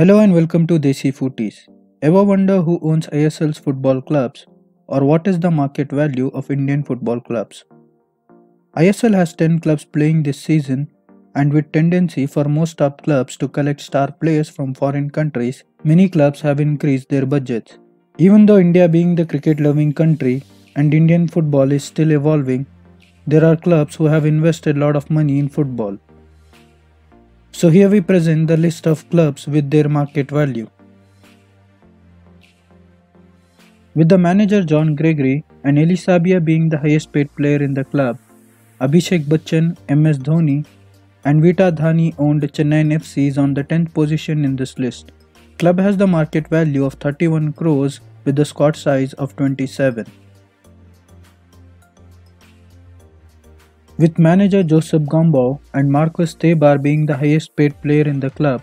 Hello and welcome to Desi Footies. Ever wonder who owns ISL's football clubs or what is the market value of Indian football clubs? ISL has 10 clubs playing this season and with tendency for most top clubs to collect star players from foreign countries, many clubs have increased their budgets. Even though India being the cricket-loving country and Indian football is still evolving, there are clubs who have invested a lot of money in football. So here we present the list of clubs with their market value. With the manager John Gregory and Eli Sabia being the highest paid player in the club, Abhishek Bachchan, MS Dhoni and Vita Dhani owned Chennai FC is on the 10th position in this list. Club has the market value of 31 crores with a squad size of 27. With manager Joseph Gombau and Marcos Tebar being the highest paid player in the club,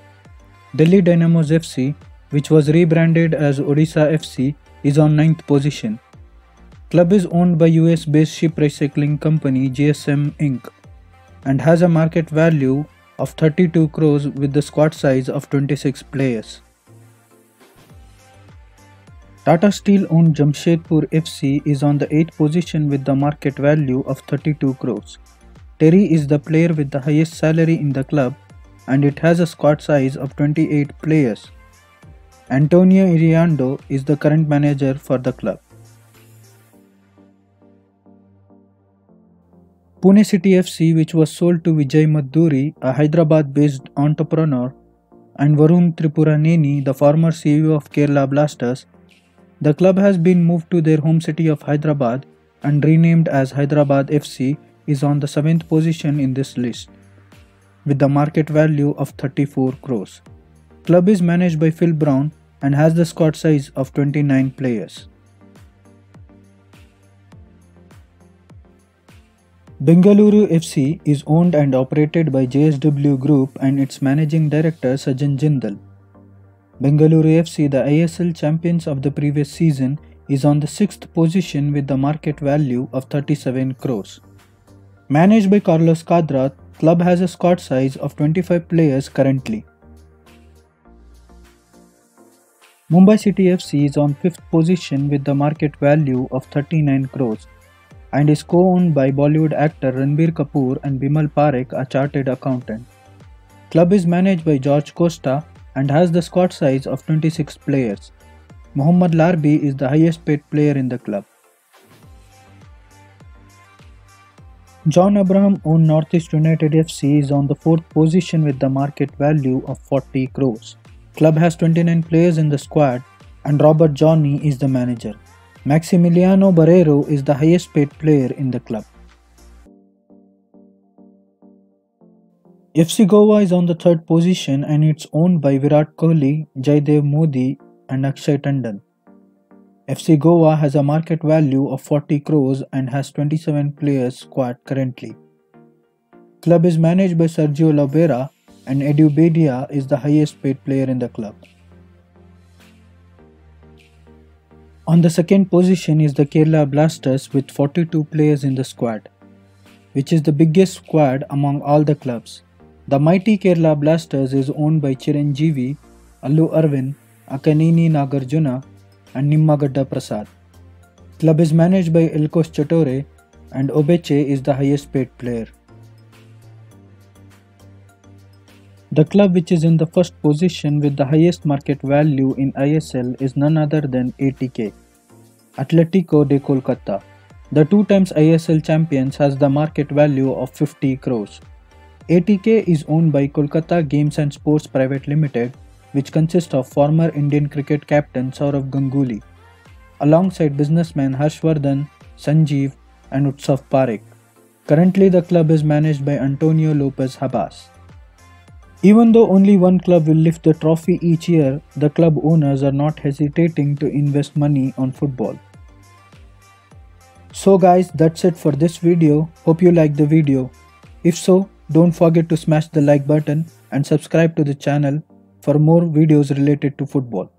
Delhi Dynamos FC, which was rebranded as Odisha FC, is on 9th position. Club is owned by US-based ship recycling company GSM Inc. and has a market value of 32 crores with the squad size of 26 players. Tata Steel owned Jamshedpur FC is on the 8th position with the market value of 32 crores. Terry is the player with the highest salary in the club and it has a squad size of 28 players. Antonio Iriando is the current manager for the club. Pune City FC, which was sold to Vijay Madhuri, a Hyderabad-based entrepreneur, and Varun Tripuraneni, the former CEO of Kerala Blasters. The club has been moved to their home city of Hyderabad and renamed as Hyderabad FC is on the 7th position in this list with the market value of 34 crores. Club is managed by Phil Brown and has the squad size of 29 players. Bengaluru FC is owned and operated by JSW Group and its managing director Sajjan Jindal. Bengaluru FC, the ISL champions of the previous season, is on the 6th position with the market value of 37 crores. Managed by Carlos Kadra, club has a squad size of 25 players currently. Mumbai City FC is on 5th position with the market value of 39 crores and is co-owned by Bollywood actor Ranbir Kapoor and Bimal Parekh, a chartered accountant. Club is managed by George Costa and has the squad size of 26 players. Mohamed Larbi is the highest paid player in the club. John Abraham owned Northeast United FC is on the 4th position with the market value of 40 crores. Club has 29 players in the squad and Robert Johnny is the manager. Maximiliano Barrero is the highest paid player in the club. FC Goa is on the 3rd position and it's owned by Virat Kohli, Jaydev Modi and Akshay Tandon. FC Goa has a market value of 40 crores and has 27 players squad currently. Club is managed by Sergio Lovera and Edu Bedia is the highest paid player in the club. On the 2nd position is the Kerala Blasters with 42 players in the squad, which is the biggest squad among all the clubs. The mighty Kerala Blasters is owned by Chiranjeevi, Allu Arvind, Akanini Nagarjuna and Nimmagadda Prasad. Club is managed by Elkos Chattore and Obeche is the highest paid player. The club which is in the 1st position with the highest market value in ISL is none other than ATK, Atletico de Kolkata. The 2 times ISL champions has the market value of 50 crores. ATK is owned by Kolkata Games and Sports Private Limited, which consists of former Indian cricket captain Saurav Ganguly, alongside businessmen Harshvardhan, Sanjeev and Utsav Parekh. Currently the club is managed by Antonio Lopez Habas. Even though only one club will lift the trophy each year, the club owners are not hesitating to invest money on football. So guys, that's it for this video. Hope you liked the video. If so, don't forget to smash the like button and subscribe to the channel for more videos related to football.